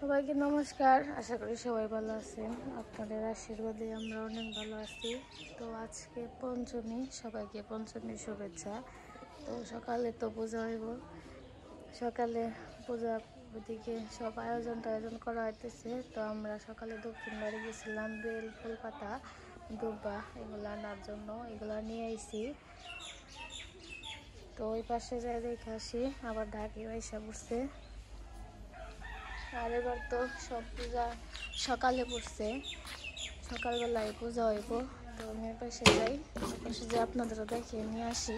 সবাইকে নমস্কার। আশা করি সবাই ভালো আছেন। আপনাদের আশীর্বাদে আমরা অনেক ভালো আছি। তো আজকে পঞ্চমী, সবাইকে পঞ্চমীর শুভেচ্ছা। তো সকালে তো পূজা হইব, সকালে পূজা ওদিকে সব আয়োজন করা হইতেছে। তো আমরা সকালে দক্ষিণ বাড়ি গেছিলাম বেল, ফুল, পাতা, দুব্বা এগুলো আনার জন্য, এগুলো নিয়ে আইছি। তো ওই পাশে যাই দেখে আসি, আবার ঢাকি আইসা পড়ছে। আর এবার তো সব পূজা সকালে পড়ছে, সকালবেলায় পূজা হইব। তো আমি ওই পাশে যাই, ওই পাশে যে আপনাদেরও দেখিয়ে নিয়ে আসি।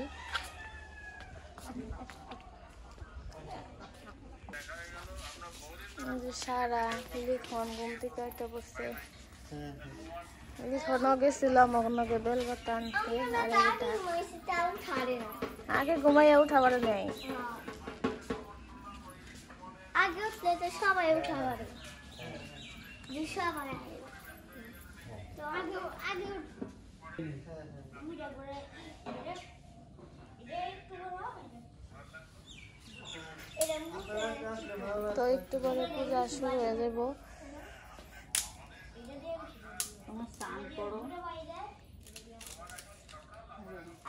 সারা লিখন ঘুম থেকে একটা পড়ছে, লিখনও গেছিলাম ওখানে বেলপাতা আনতে। আগে ঘুমাইয়া উঠাবার নেই, আগে উঠলে তো সবাই উঠাবার, তো একটু পরে পূজা শুরু হয়ে যাব।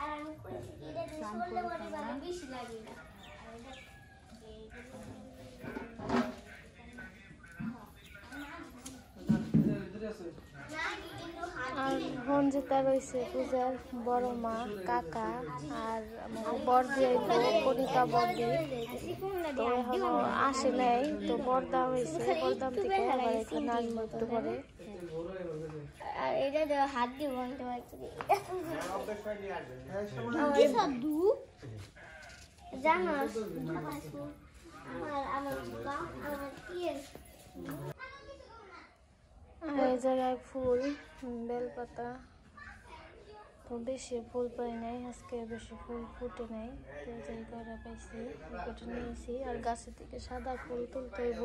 আর রঞ্জিতা রয়েছে পূজার বড় মা, কাকা আর বর্দি, কণিকা বর্দি। তো এখনো আসে নাই, তো বর্দা হয়েছে, বর্দা থেকে আবার এখানে আসবো একটু পরে। আর এটা দেওয়া হাত দিয়ে বলতে পারছি জানো, এই জায়গায় ফুল, বেলপাতা। তো বেশি ফুল পাই নাই আজকে, বেশি ফুল ফুটে নাই, করা পাইছি, ফুটে নিয়েছি। আর গাছে থেকে সাদা ফুল তুলতে হইব।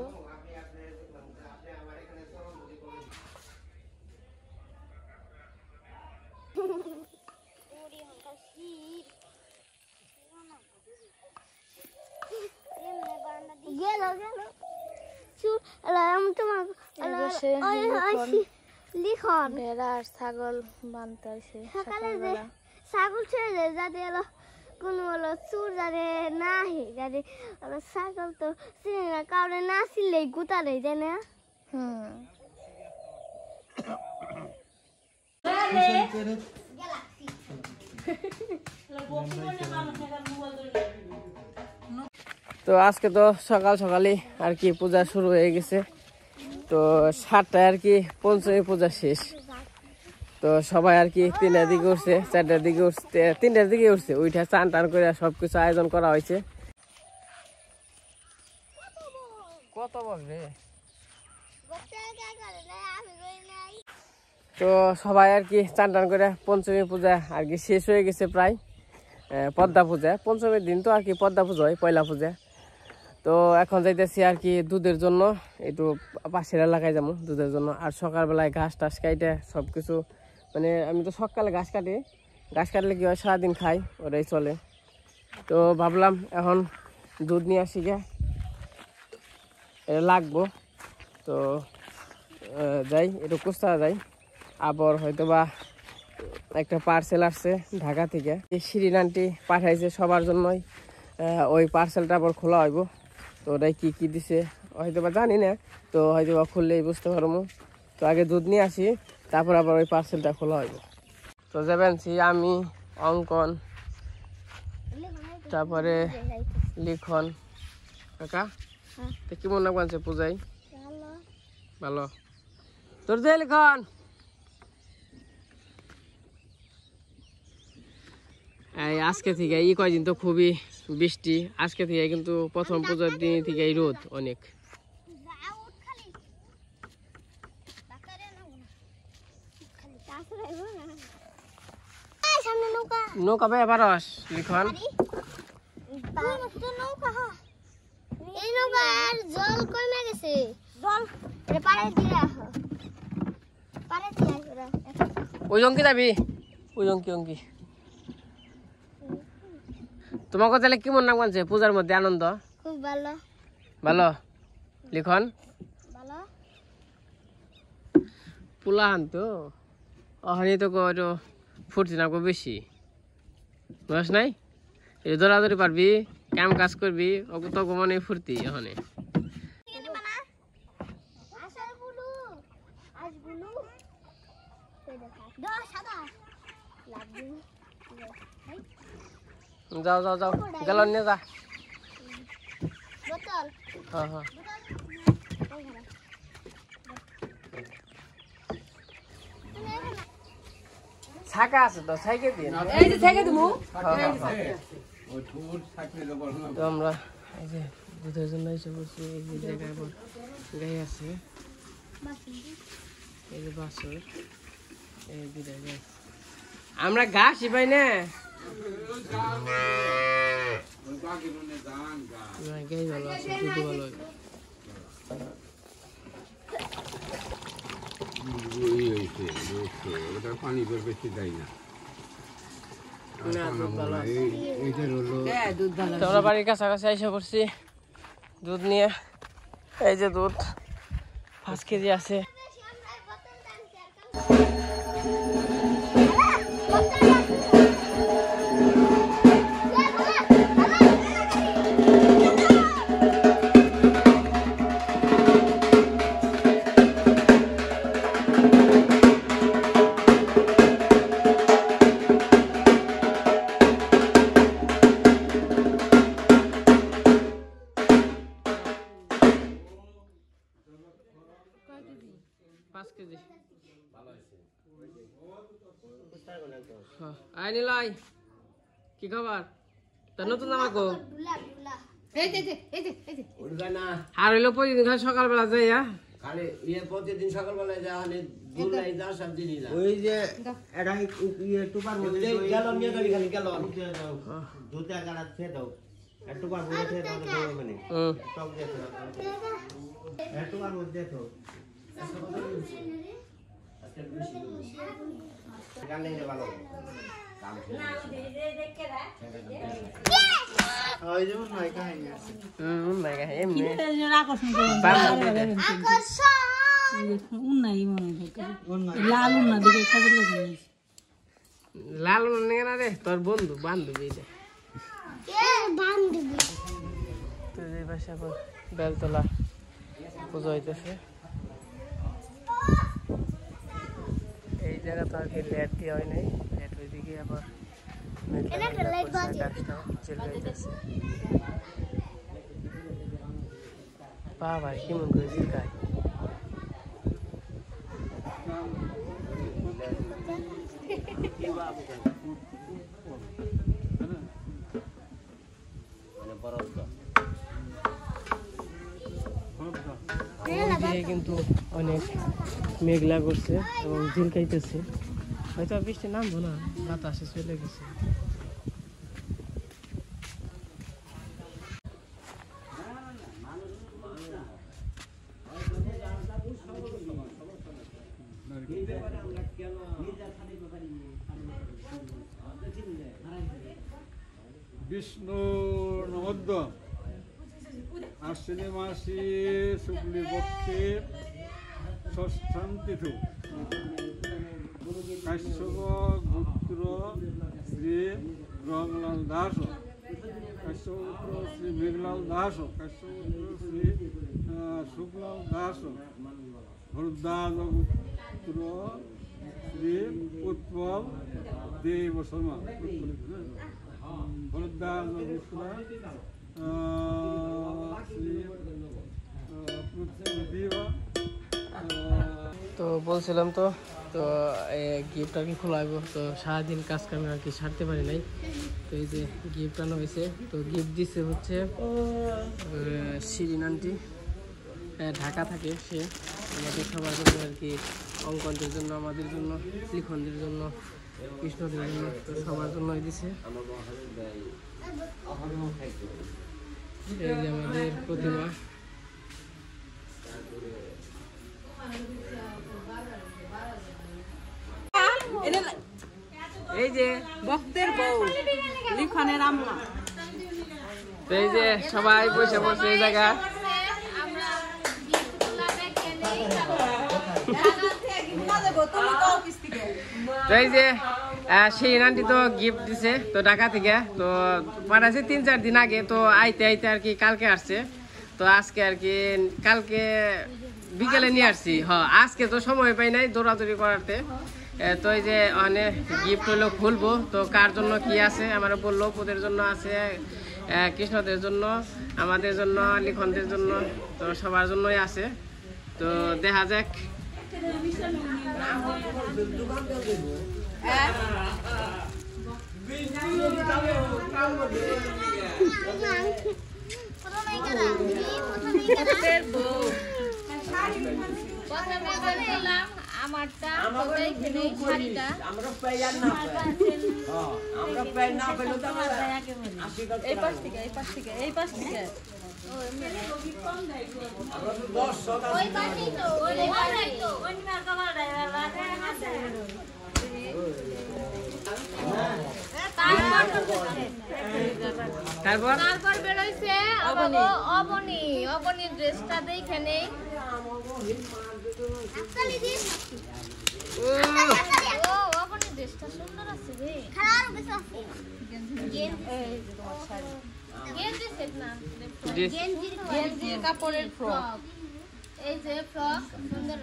ছাগল বানতে আসে, ছাগল ছেড়ে যাতে কোনো চুর যাতে না হে, যাতে ছাগল তো চিনে না, কারণে না ছিলেই গুতারে যায় না। তো আজকে তো সকাল সকালই আর কি পূজা শুরু হয়ে গেছে। তো 7টায় আর কি পঞ্চমী পূজা শেষ। তো সবাই আর কি 3টার দিকে উঠছে, 4টার দিকে উঠছে, 3টার দিকে উঠছে, ওইটা চান টান করে সবকিছু আয়োজন করা হয়েছে। কত বলবে তো সবাই আর কি চান টান করে পঞ্চমী পূজা আর কি শেষ হয়ে গেছে প্রায়। পদ্মা পূজা পঞ্চমীর দিন তো আর কি পদ্মা পুজো হয়, পয়লা পূজা। তো এখন যাইতেছি আর কি দুধের জন্য, একটু পাশের এলাকায় যাবো দুধের জন্য। আর সকালবেলায় ঘাস টাস কাটে সব কিছু, মানে আমি তো সকালে ঘাস কাটি, ঘাস কাটলে কি হয় সারাদিন খাই, ওরাই চলে। তো ভাবলাম এখন দুধ নিয়ে আসি, গে লাগবো। তো যাই একটু কুস্তা যাই, আবার হয়তো বা একটা পার্সেল আসছে ঢাকা থেকে, শিরিন আন্টি পাঠাইছে সবার জন্যই। ওই পার্সেলটা আবার খোলা হইব। তো ওটাই কী কী দিছে হয়তো বা জানি না, তো হয়তো বা খুললেই বুঝতে পারবো। তো আগে দুধ নিয়ে আসি, তারপর আবার ওই পার্সেলটা খোলা হইব। তো যাবেন সি আমি, অঙ্কন, তারপরে লিখন কাকা। তো কেমন নাম আছে পূজাই? ভালো তোর যে লিখন। আজকে থেকে এই কয়দিন তো খুবই বৃষ্টি, আজকে থেকে কিন্তু প্রথম পূজার দিন থেকে এই রোদ অনেক। নৌকা ভাই পারস লিখন, জল কমে গেছে, ওই জঙ্কি যাবি, ওই জঙ্কি অঙ্কি। তোমাকে তাহলে কেমন নাম আছে পূজার মধ্যে? আনন্দ খুব ভালো। ভালো লিখন, পোলাহান তো ওখানে তো ফুটছে না গো বেশি বয়স নাই, এটা দৌড়াদৌড়ি পারবি, কাম কাজ করবি, তো মানে ফুর্তি ওখানে। যাও যাও যাও গেলন নিয়ে যা। হ্যাঁ হ্যাঁ ছাকা আছে তো ছাইকে দিয়ে তো আমরা এই যে দুধের জন্য এসে বসছি। এই যে জায়গায় গাই আছে, এই যে বাসর, এই বিদায় গাছ আমরা ঘাসই পাই না গাই ভালো আছে দুধ ভালো। পানি বেশি দেয় না, তোমরা বাড়ির কাছাকাছি আইসা করছি দুধ নিয়ে। এই যে দুধ 5 কেজি আছে। কি খবর তা নতুন আমাকে আর হইলো প্রতিদিন সকালবেলা যাই লাল উন্নয় না রে তোর বন্ধু বান্ধবী বেলতলা পুজো হইতেছে। এই জায়গা তো আর কি লেট দিয়ে হয় নাই, লেট হয়ে দিকে আবার বাবা কেমন করে জিরকায় কিন্তু অনেক মেঘলা করছে এবং ঝিলকাইতেছে, হয়তো বৃষ্টি নামবো না, বাতাসে চলে গেছে। বিষ্ণু নমদ্য আশ্বিনী মাসে শুক্লি পক্ষের 6ম তিথি কাশ্যপ গোত্র শ্রী রমলাল দাস, কাশ্যপুত্র শ্রী মেঘলাল দাস, কাশ্যপুত্র শ্রী শুক্লাল দাস, হরদাস গোত্র শ্রী উৎপল দেব শর্মা, হরদাস গোত্র তো বলছিলাম তো তো গিফট আর কি খোলা হইব, তো সারাদিন কাজ কামে আর কি সারতে পারি নাই। তো এই যে গিফট আনা হয়েছে, তো গিফট দিচ্ছে হচ্ছে শিরিন আন্টি, ঢাকা থাকে। সে আমাদের সবার জন্য আর কি অঙ্কনদের জন্য, আমাদের জন্য, লিখনদের জন্য, কৃষ্ণদের জন্য, সবার জন্যই দিছে। আমাদের প্রতিমা এই যে ভক্তের বউ লিখনের আম্মা, এই যে সবাই বসে বসে এই জায়গা তো এই যে সেই নানটি তো গিফট দিছে তো ঢাকা থেকে, তো পাঠাইছে 3-4 দিন আগে, তো আইতে আইতে আর কি কালকে আসছে। তো আজকে আর কি কালকে বিকেলে নিয়ে আসছি। হ্যাঁ আজকে তো সময় পাই নাই দৌড়াদৌড়ি করাতে। তো এই যে অনেক গিফট হলো খুলবো, তো কার জন্য কি আছে আমার বললো। ওদের জন্য আছে, কৃষ্ণদের জন্য, আমাদের জন্য, লিখনদের জন্য, তো সবার জন্যই আছে। তো দেখা যাক। তারপর বেরোইছে অবনী ড্রেসটা দেখে নেই। কাপড়ের ফ্রক, এই যে ফ্রক সুন্দর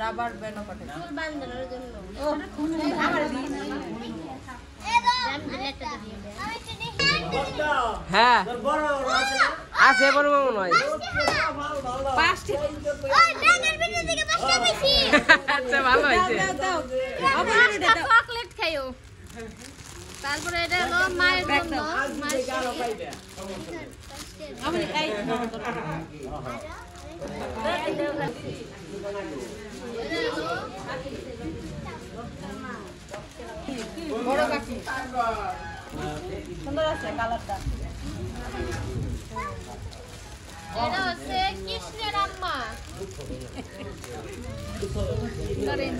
রাবার ব্যান্ড হ্যাঁ আছে বড় মনে হয়। আচ্ছা ভালো হয়েছে। চকলেট খাইও। তারপরে এটা হলো মায়ের জন্য, বড় কাকি সুন্দর আছে কালারটা। এটা হচ্ছে কৃষ্ণের আম্মা করেন।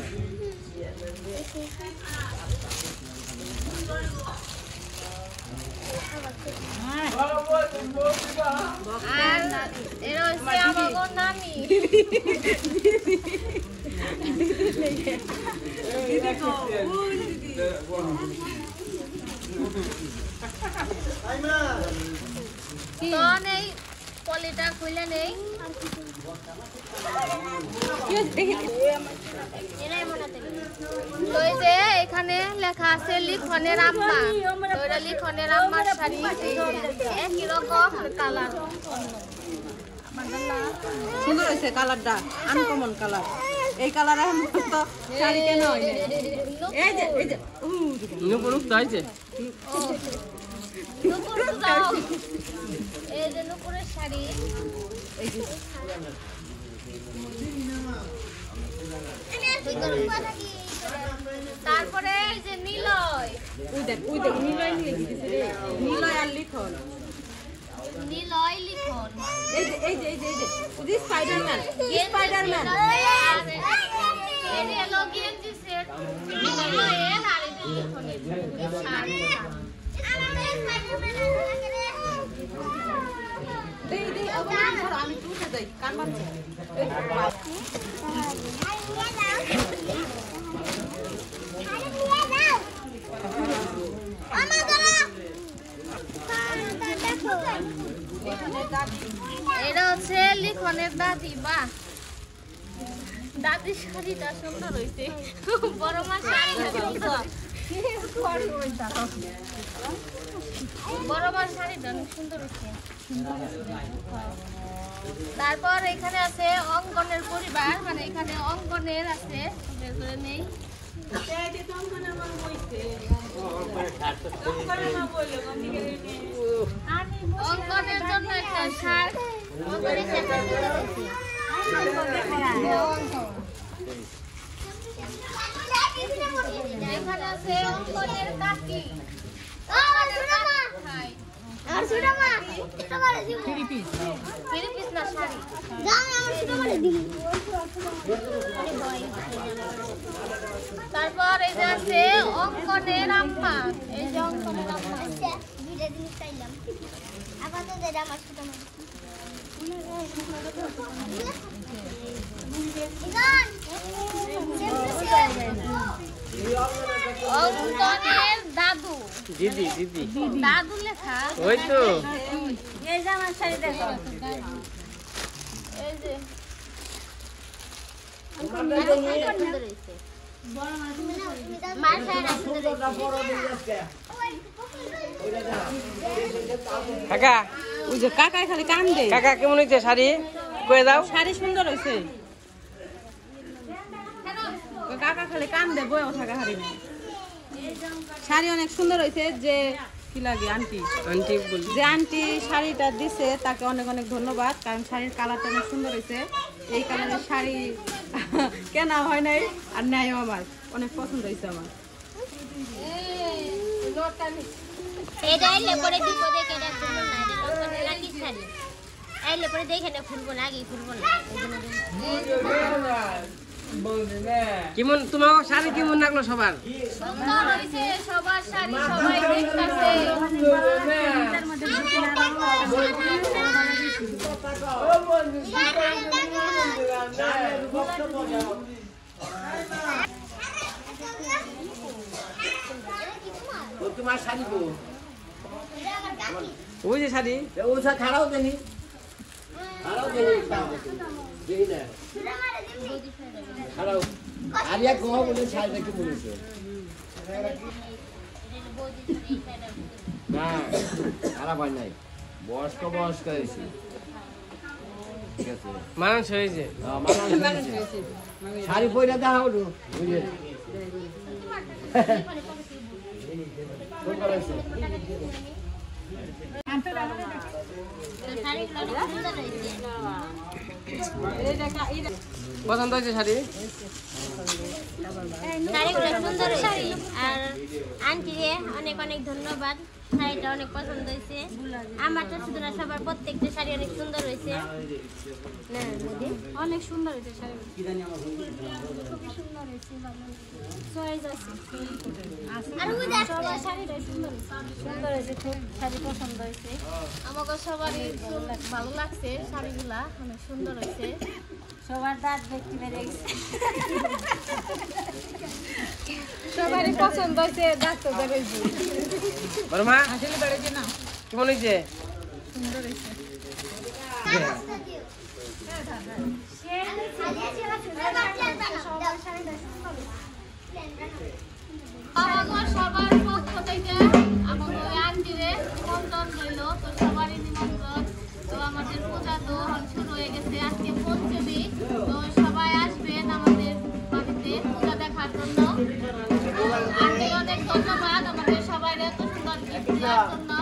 পলিটা খুলে নেই এখানে লেখা আছে লিখনের আম্মা। লিখনের আম্মার শাড়ি একই রকম কালার, সুন্দর হয়েছে কালারটা, আনকমন কালার। এই কালার তো শাড়ি কেন হয়েছে শাড়ি। তারপরে এই যে নীলয়, নীলয় আর লিখন, নীলয় লিখন, এই যে স্পাইডারম্যান এটা হচ্ছে লিখনের দাদি। বা দাদির শাড়িটা সুন্দর হয়েছে, বড় মাছ তারপর এখানে আছে অঙ্কনের পরিবার, মানে এখানে অঙ্কনের আছে নেই। অঙ্কনের জন্য একটা শার্ট, এখানে আছে অঙ্কনের কাকি। আর ছোট মা ছোট বড় দিই 3 পিস না শাড়ি দাও আমার ছোট বড় দিই। তারপর এই যে আছে অঙ্কনের আম্মা, এই যে অঙ্কনের আম্মা আছে দুইটা জিনিস চাইলাম আবার তো দেরা আমার ছোট মা অঙ্কনের দাদু দিদি দিদি দাদু লেখা ওই তো এই যে আমার শাড়ি দেখো এই যে কাকা ওই যে কাকাই খালি কান দে। কাকা কেমন হয়েছে শাড়ি কয়ে দাও, শাড়ি সুন্দর হয়েছে কাকা খালি কান দে বয়ে থাকা শাড়ি না শাড়ি অনেক সুন্দর হয়েছে। যে কি লাগে আন্টি আন্টি বলি যে আন্টি শাড়িটা দিছে তাকে অনেক অনেক ধন্যবাদ, কারণ শাড়ির কালারটা অনেক সুন্দর হয়েছে। এই কারণে শাড়ি কেনা হয় নাই আর নেয়ও আমার অনেক পছন্দ হয়েছে আমার। কেমন তোমার শাড়ি কেমন লাগলো? সবার তোমার শাড়ি ওই যে শাড়ি ও ছাড়াও দেনি শাড়ি পরে দেখা হলো পছন্দ হয়েছে শাড়ি। শাড়িগুলো সুন্দর শাড়ি আর আন্টি অনেক অনেক ধন্যবাদ, শাড়িটা অনেক পছন্দ হয়েছে আমার তো শুধু না সবার প্রত্যেকটা শাড়ি অনেক সুন্দর হয়েছে, অনেক সুন্দর হয়েছে শাড়ি খুবই সুন্দর হয়েছে চয়েস আছে আর সবার শাড়িটা সুন্দর সুন্দর হয়েছে খুব শাড়ি পছন্দ হয়েছে আমাকে সবারই ভালো লাগছে, শাড়িগুলা অনেক সুন্দর হয়েছে সবার দাঁত দেখতে পেরে সবারই পছন্দ হয়েছে দাঁত তো বেড়েছি। বর্মা আসলে বেড়েছে না কেমন হয়েছে? সুন্দর হয়েছে আমার সবার পক্ষ থেকে আমার আন্টিরে নিমন্ত্রণ রইল, তো সবারই নিমন্ত্রণ। তো আমাদের পূজা তো শুরু হয়ে গেছে, আজকে পঞ্চমী, তো সবাই আসবেন আমাদের বাড়িতে পূজা দেখার জন্য। আন্টি অনেক ধন্যবাদ আমাদের সবাই এত সুন্দর গিফট দেওয়ার জন্য,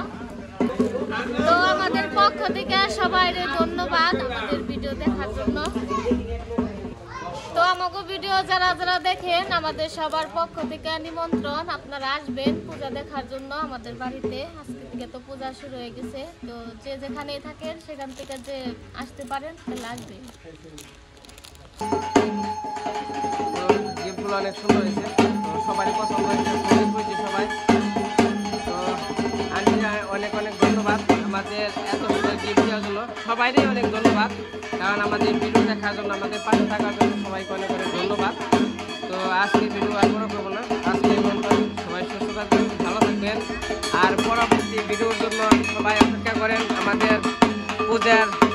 তো আমাদের পক্ষ থেকে সবাই ধন্যবাদ আমাদের ভিডিও দেখার জন্য। তো আমাকে ভিডিও যারা যারা দেখেন আমাদের সবার পক্ষ থেকে নিমন্ত্রণ, আপনারা আসবেন পূজা দেখার জন্য আমাদের বাড়িতে। আজকে থেকে তো পূজা শুরু হয়ে গেছে, তো যে যেখানেই থাকেন সেখান থেকে যে আসতে পারেন তাহলে আসবেন। গিফটগুলো অনেক সুন্দর হয়েছে, সবারই পছন্দ হয়েছে সবাই। তো আমি অনেক অনেক ধন্যবাদ আমাদের এত সুন্দর গিফট দেওয়ার জন্য, সবাইরই অনেক ধন্যবাদ, কারণ আমাদের ভিডিও দেখার জন্য আমাদের পাশে থাকার জন্য সবাইকে অনেক অনেক ধন্যবাদ। তো আজকে ভিডিও আর বড় করবো না, আজকে সবাই সুস্থ থাকবেন ভালো থাকবেন আর পরবর্তী ভিডিওর জন্য সবাই অপেক্ষা করেন আমাদের পূজার